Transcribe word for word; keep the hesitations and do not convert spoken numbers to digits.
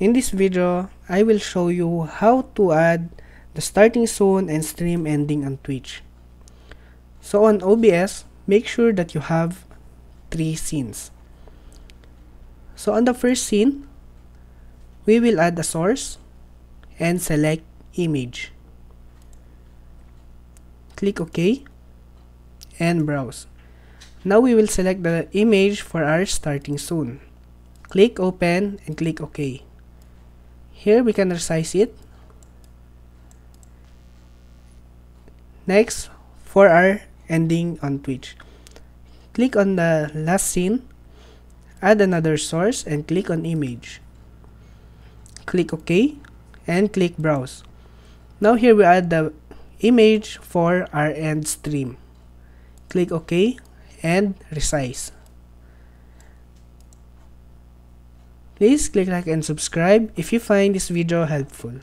In this video, I will show you how to add the starting zone and stream ending on Twitch. So on O B S, make sure that you have three scenes. So on the first scene, we will add a source and select image. Click OK and browse. Now we will select the image for our starting zone. Click open and click OK. Here we can resize it. Next, for our ending on Twitch, click on the last scene, add another source and click on image. Click OK and click browse. Now here we add the image for our end stream. Click OK and resize. Please click like and subscribe if you find this video helpful.